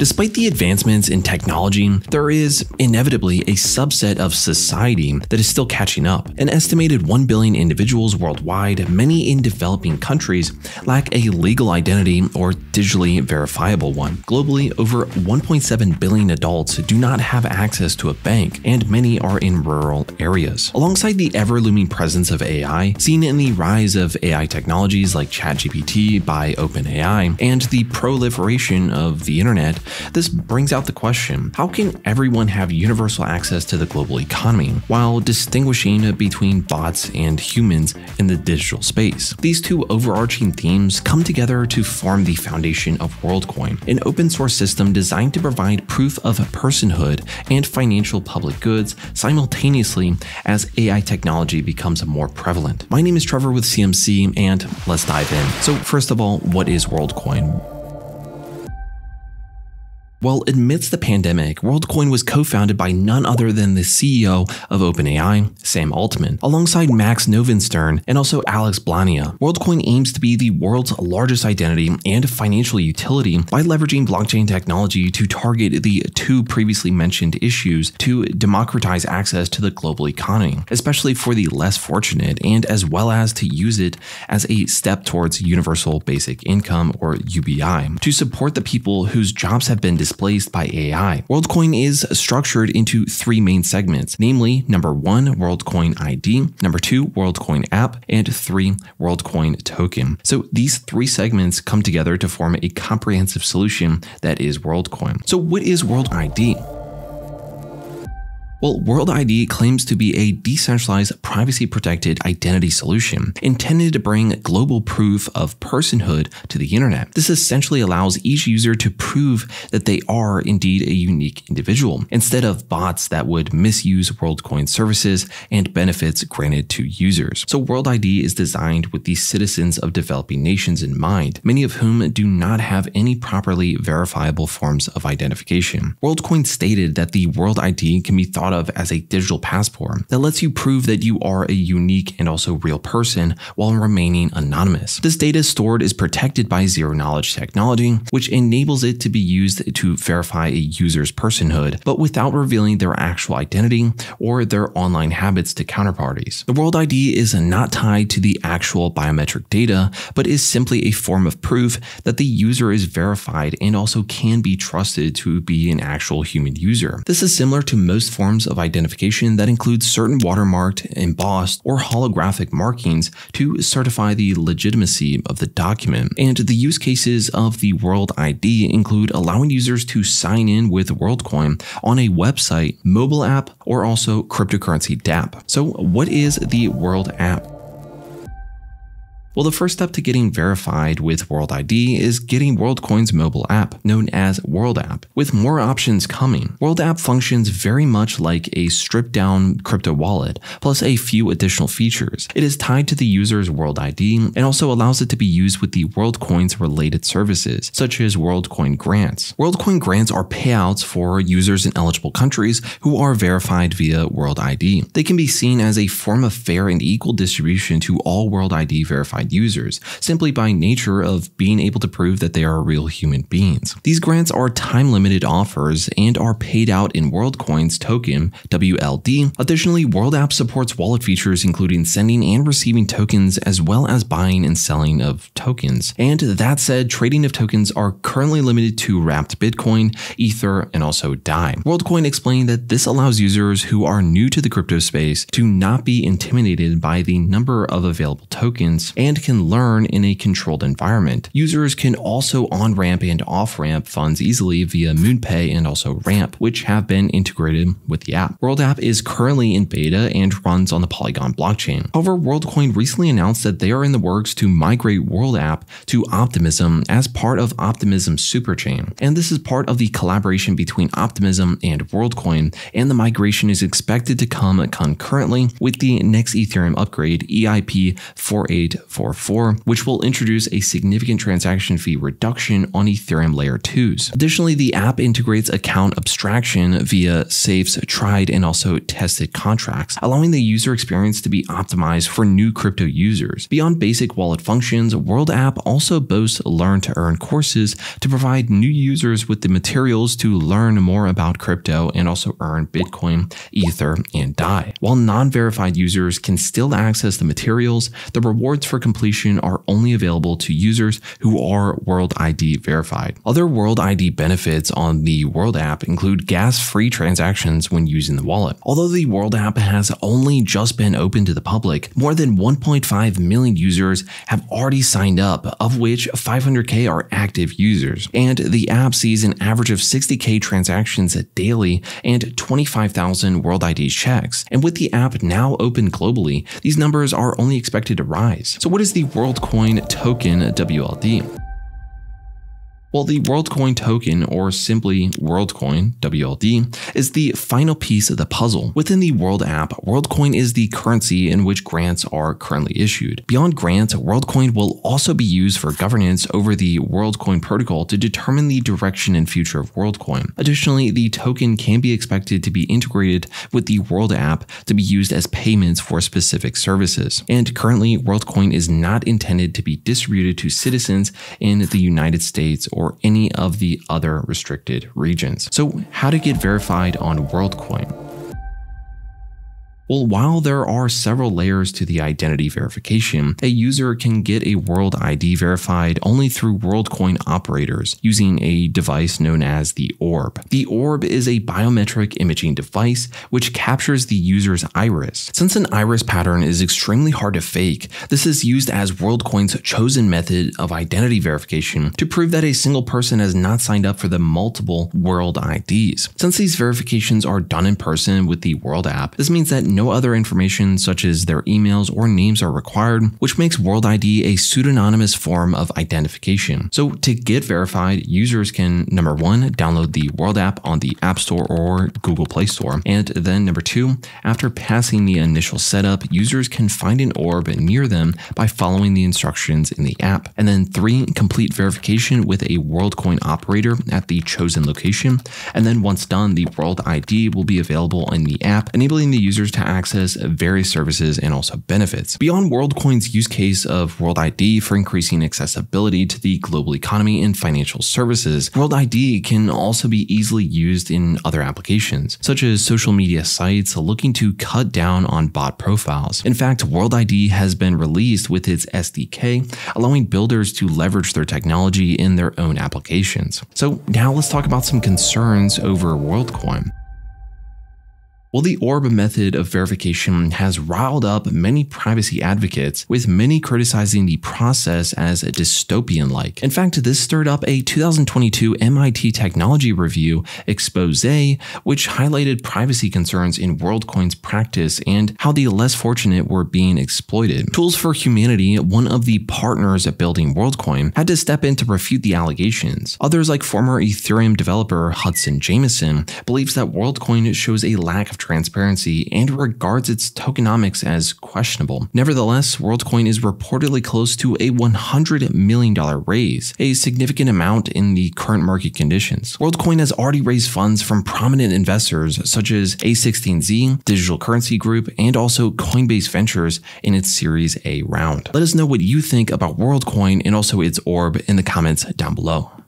Despite the advancements in technology, there is inevitably a subset of society that is still catching up. An estimated 1 billion individuals worldwide, many in developing countries, lack a legal identity or digitally verifiable one. Globally, over 1.7 billion adults do not have access to a bank, and many are in rural areas. Alongside the ever-looming presence of AI, seen in the rise of AI technologies like ChatGPT by OpenAI, and the proliferation of the internet, this brings out the question, how can everyone have universal access to the global economy while distinguishing between bots and humans in the digital space? These two overarching themes come together to form the foundation of Worldcoin, an open source system designed to provide proof of personhood and financial public goods simultaneously as AI technology becomes more prevalent. My name is Trevor with CMC, and let's dive in. So first of all, what is Worldcoin? Well, amidst the pandemic, Worldcoin was co-founded by none other than the CEO of OpenAI, Sam Altman, alongside Max Novenstern and also Alex Blania. Worldcoin aims to be the world's largest identity and financial utility by leveraging blockchain technology to target the two previously mentioned issues to democratize access to the global economy, especially for the less fortunate, and as well as to use it as a step towards universal basic income, or UBI, to support the people whose jobs have been displaced by AI. Worldcoin is structured into three main segments, namely number one, Worldcoin ID, number two, Worldcoin App, and three, Worldcoin Token. So these three segments come together to form a comprehensive solution that is Worldcoin. So what is World ID? Well, World ID claims to be a decentralized, privacy-protected identity solution intended to bring global proof of personhood to the internet. This essentially allows each user to prove that they are indeed a unique individual, instead of bots that would misuse Worldcoin services and benefits granted to users. So World ID is designed with the citizens of developing nations in mind, many of whom do not have any properly verifiable forms of identification. Worldcoin stated that the World ID can be thought of as a digital passport that lets you prove that you are a unique and also real person while remaining anonymous. This data stored is protected by zero-knowledge technology, which enables it to be used to verify a user's personhood, but without revealing their actual identity or their online habits to counterparties. The World ID is not tied to the actual biometric data, but is simply a form of proof that the user is verified and also can be trusted to be an actual human user. This is similar to most forms of identification that includes certain watermarked, embossed, or holographic markings to certify the legitimacy of the document. And the use cases of the World ID include allowing users to sign in with Worldcoin on a website, mobile app, or also cryptocurrency dApp. So what is the World App? Well, the first step to getting verified with World ID is getting Worldcoin's mobile app, known as World App, with more options coming. World App functions very much like a stripped-down crypto wallet, plus a few additional features. It is tied to the user's World ID and also allows it to be used with the Worldcoin's related services, such as Worldcoin grants. Worldcoin grants are payouts for users in eligible countries who are verified via World ID. They can be seen as a form of fair and equal distribution to all World ID verified users, simply by nature of being able to prove that they are real human beings. These grants are time-limited offers and are paid out in Worldcoin's token, WLD. Additionally, World App supports wallet features including sending and receiving tokens, as well as buying and selling of tokens. And that said, trading of tokens are currently limited to wrapped Bitcoin, Ether, and also DAI. Worldcoin explained that this allows users who are new to the crypto space to not be intimidated by the number of available tokens and can learn in a controlled environment. Users can also on-ramp and off-ramp funds easily via MoonPay and also Ramp, which have been integrated with the app. World App is currently in beta and runs on the Polygon blockchain. However, Worldcoin recently announced that they are in the works to migrate World App to Optimism as part of Optimism Superchain. And this is part of the collaboration between Optimism and Worldcoin, and the migration is expected to come concurrently with the next Ethereum upgrade, EIP-4844. 4844, which will introduce a significant transaction fee reduction on Ethereum Layer 2s. Additionally, the app integrates account abstraction via SAFE's tried and also tested contracts, allowing the user experience to be optimized for new crypto users. Beyond basic wallet functions, World App also boasts learn to earn courses to provide new users with the materials to learn more about crypto and also earn Bitcoin, Ether, and DAI. While non-verified users can still access the materials, the rewards for completion are only available to users who are World ID verified. Other World ID benefits on the World App include gas-free transactions when using the wallet. Although the World App has only just been open to the public, more than 1.5 million users have already signed up, of which 500K are active users. And the app sees an average of 60K transactions daily and 25,000 World ID checks. And with the app now open globally, these numbers are only expected to rise. So what is the Worldcoin token, WLD? Well, the WorldCoin token, or simply WorldCoin, WLD, is the final piece of the puzzle. Within the World App, WorldCoin is the currency in which grants are currently issued. Beyond grants, WorldCoin will also be used for governance over the WorldCoin protocol to determine the direction and future of WorldCoin. Additionally, the token can be expected to be integrated with the World App to be used as payments for specific services. And currently, WorldCoin is not intended to be distributed to citizens in the United States or any of the other restricted regions. So, how to get verified on WorldCoin? Well, while there are several layers to the identity verification, a user can get a World ID verified only through WorldCoin operators using a device known as the Orb. The Orb is a biometric imaging device which captures the user's iris. Since an iris pattern is extremely hard to fake, this is used as WorldCoin's chosen method of identity verification to prove that a single person has not signed up for the multiple World IDs. Since these verifications are done in person with the World App, this means that no other information such as their emails or names are required, which makes World ID a pseudonymous form of identification. So to get verified, users can, number one, download the World App on the App Store or Google Play Store. And then number two, after passing the initial setup, users can find an orb near them by following the instructions in the app. And then three, complete verification with a WorldCoin operator at the chosen location. And then once done, the World ID will be available in the app, enabling the users to access various services and also benefits. Beyond WorldCoin's use case of World ID for increasing accessibility to the global economy and financial services, World ID can also be easily used in other applications, such as social media sites looking to cut down on bot profiles. In fact, World ID has been released with its SDK, allowing builders to leverage their technology in their own applications. So now let's talk about some concerns over WorldCoin. Well, the Orb method of verification has riled up many privacy advocates, with many criticizing the process as dystopian-like. In fact, this stirred up a 2022 MIT Technology Review exposé, which highlighted privacy concerns in WorldCoin's practice and how the less fortunate were being exploited. Tools for Humanity, one of the partners at building WorldCoin, had to step in to refute the allegations. Others, like former Ethereum developer Hudson Jameson, believes that WorldCoin shows a lack of transparency and regards its tokenomics as questionable. Nevertheless, WorldCoin is reportedly close to a $100 million raise, a significant amount in the current market conditions. WorldCoin has already raised funds from prominent investors such as A16Z, Digital Currency Group, and also Coinbase Ventures in its Series A round. Let us know what you think about WorldCoin and also its Orb in the comments down below.